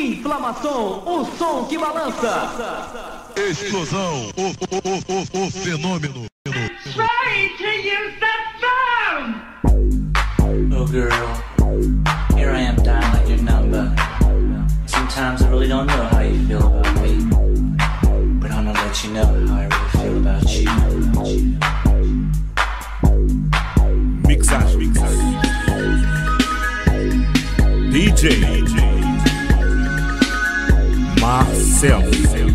Inflamação, o som que balança. Explosão, o fenômeno. Sorry to use that phone. Oh girl, here I am dialing your number. Sometimes I really don't know how you feel about me, but I'm gonna let you know how I really feel about you. Mixage. DJ Marcelo. DJ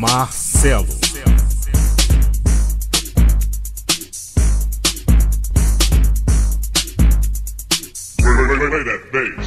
Marcelo. Play that bass.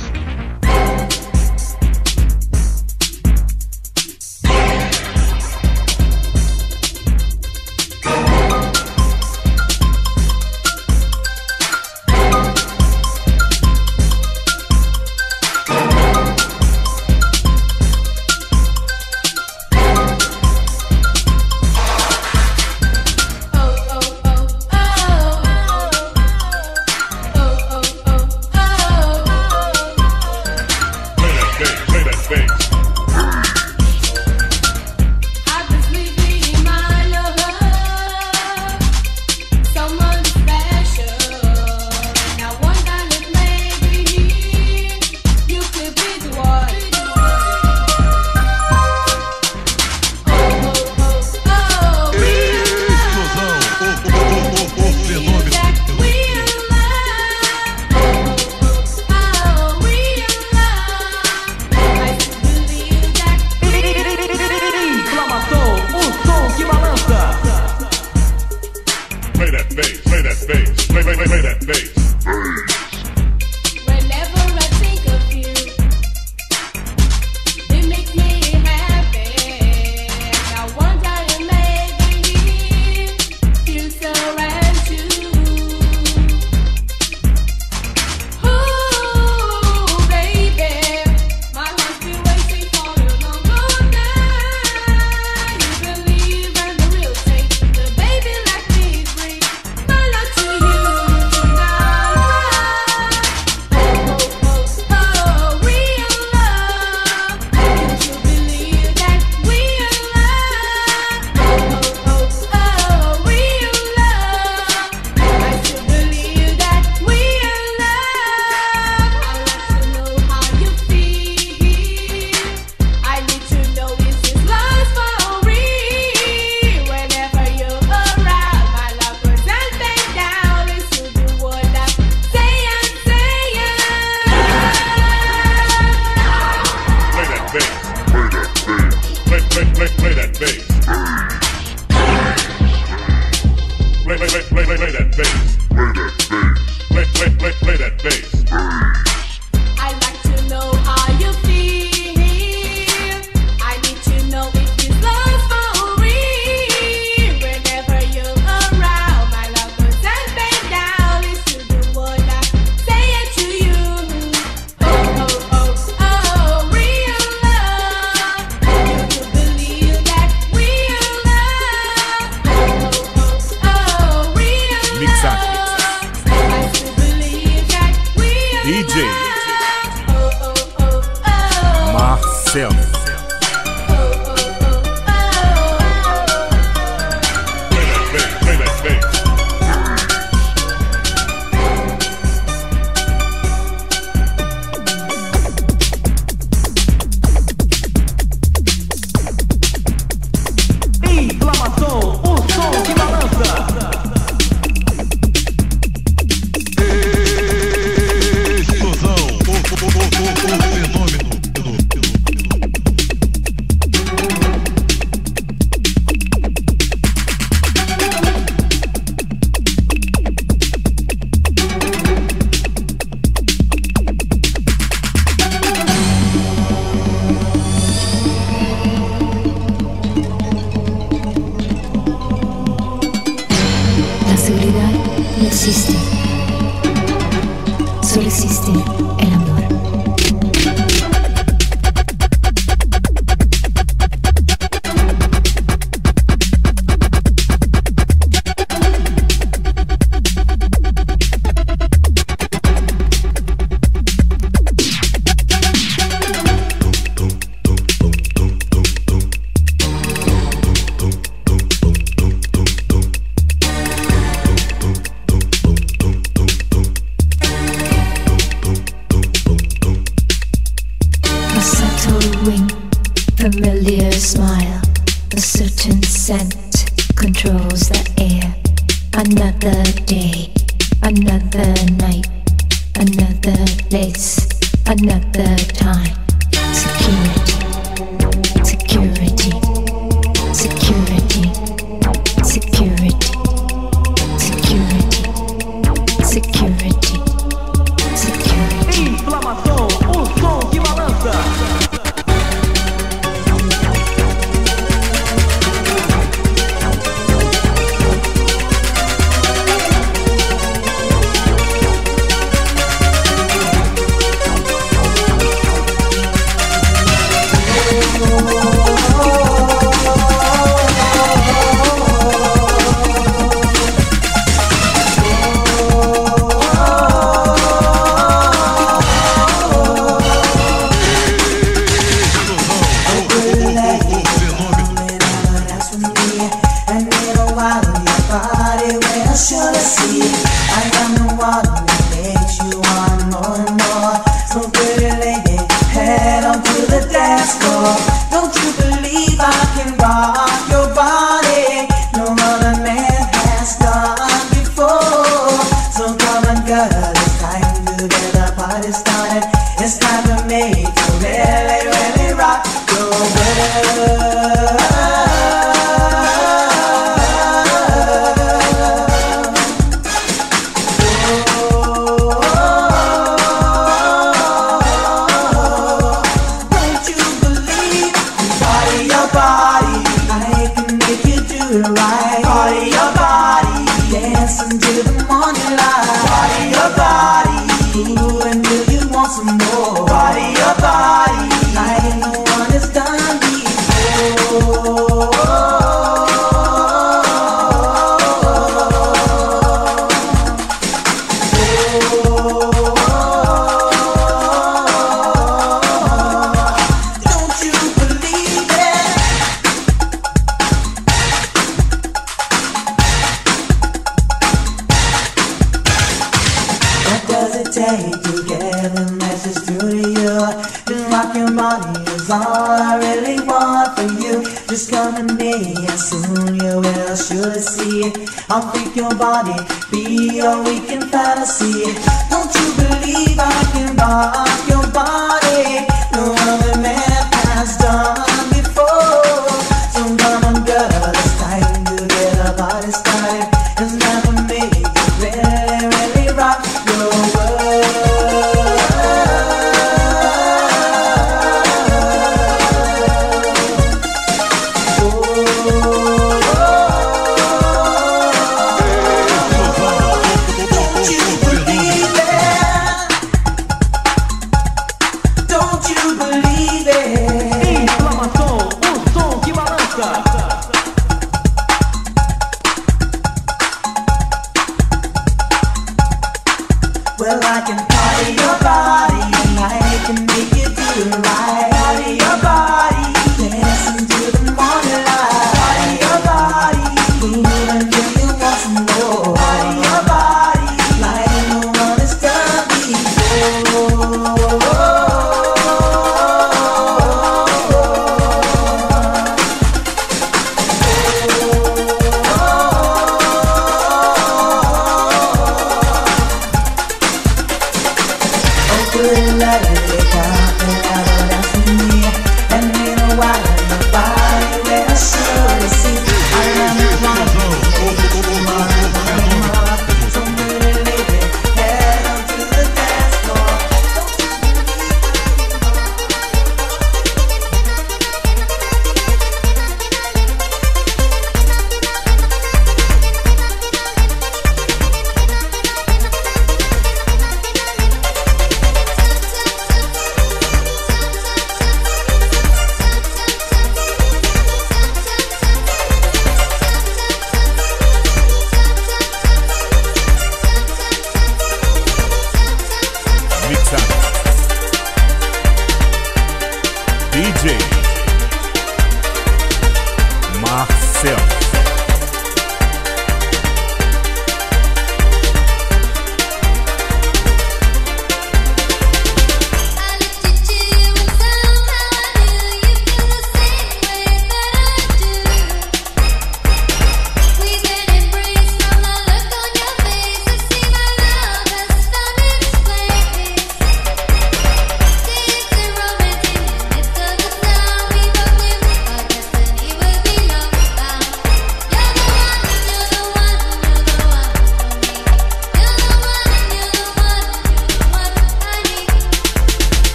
bass. Play that bass. until the morning light. Body your body, ooh, until you want some more. Body your body, I ain't no one has done before. I'll freak your body, be your weekend fantasy. Don't you believe I can rock your body? No other man has done before. So come on girl, it's time to get our bodies started. It's not for me, really, really rock your world. Oh.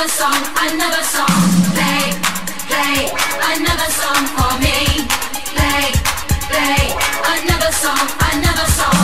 another song, play, play, another song for me. Play, play, another song, another song.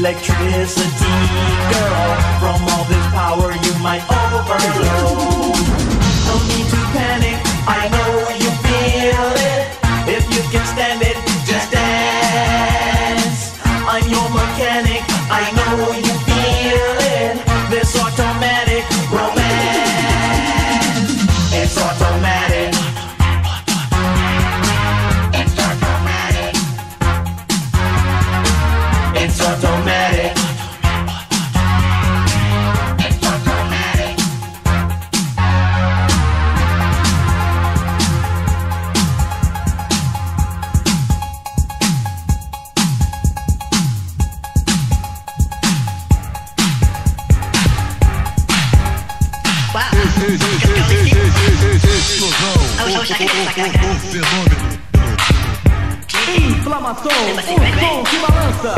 Electricity, girl, from all this power you might overload. No need to panic, I know you feel it. If you can stand it, just dance. I'm your mechanic, I know you feel it. This automatic romance, it's automatic. It's automatic. It's automatic. Wow. Inflamação, som que balança.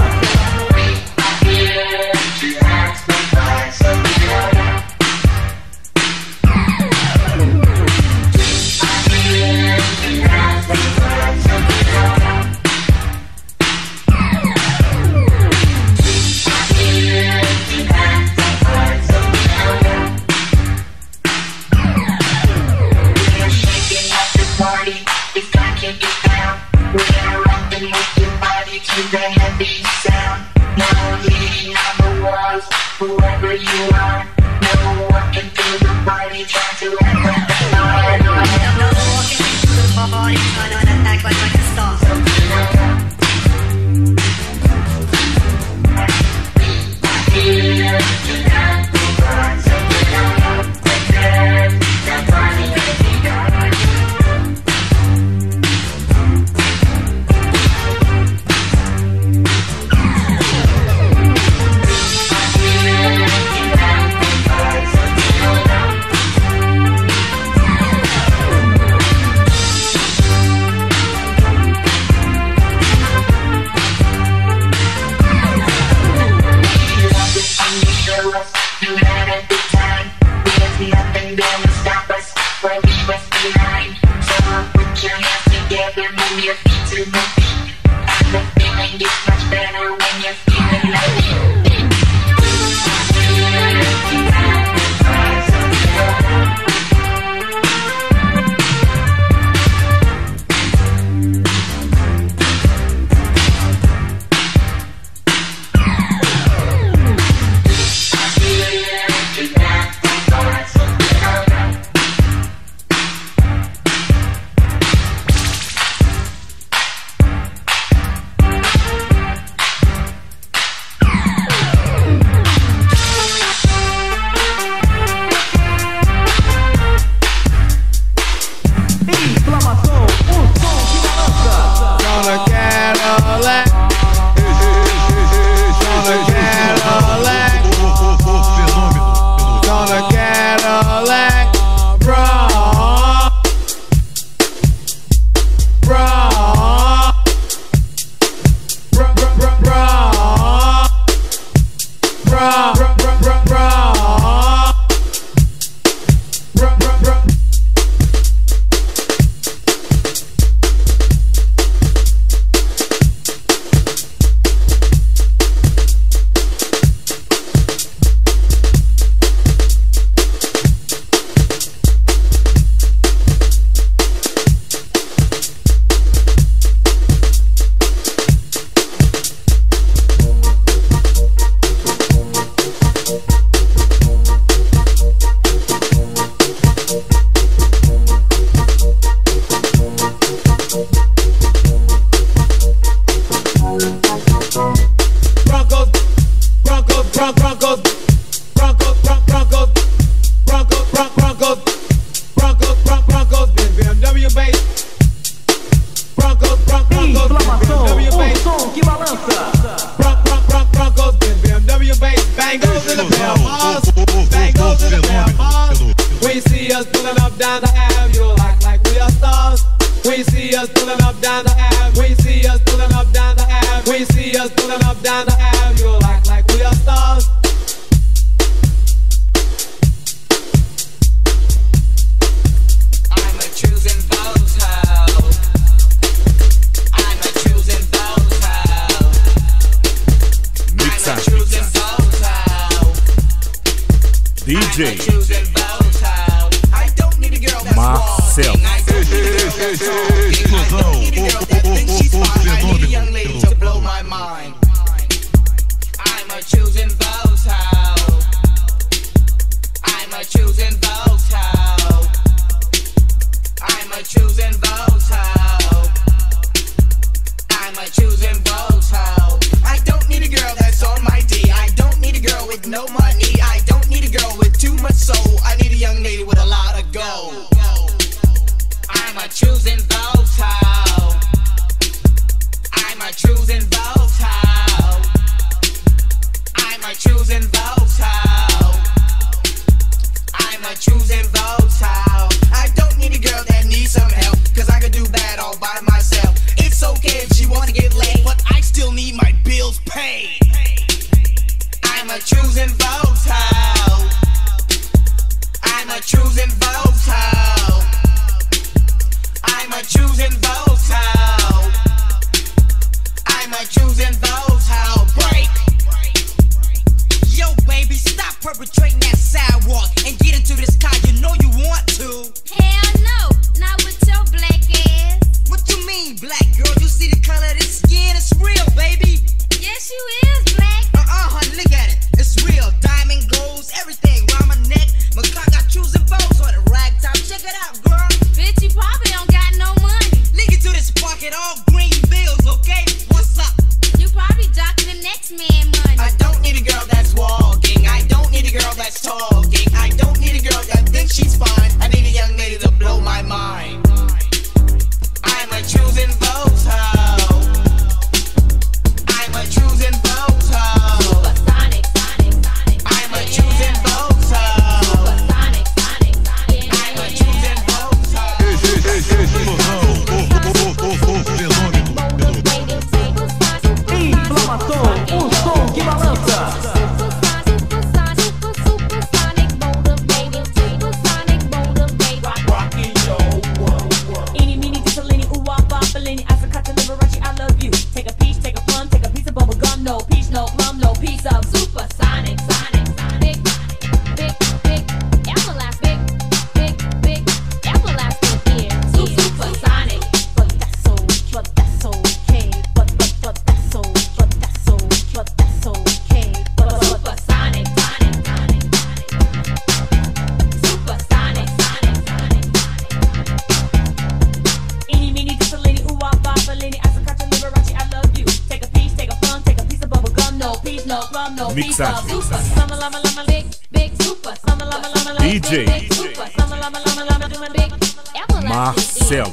DJ Marcelo. No money, I don't need a girl with too much soul. I need a young lady with a lot of gold. I'm a choosing those how. I'm a choosing those how. I'm a choosing those how. I'm a choosing those how. I don't need a girl that needs some help, cause I could do bad all by myself. It's okay if she wanna get laid, but I still need my bills paid. I'm a choosing vote how. I'm a choosing vote how. I'm a choosing vote how. I'm a choosing vote how. Break. Yo baby, stop perpetrating that sidewalk and get into this car, you know you want to. Hell no, not with your black ass. What you mean black girl? You see the color of this skin, it's real baby. Yes you is black. Look at it, it's real. Diamond goals, everything round my neck. My clock got choosing bows on the rag top. Check it out, girl. Bitch, you probably don't got no money. Link it to this pocket, all green bills, okay? What's up? You probably docking the next man money. I don't need a girl that's walking. I don't need a girl that's talking. I don't need a girl that thinks she's fine. I need a young lady to blow my mind. I'm a choosing vote hoe. I'm a choosing vote hoe. DJ Marcelo.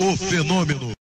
O fenômeno.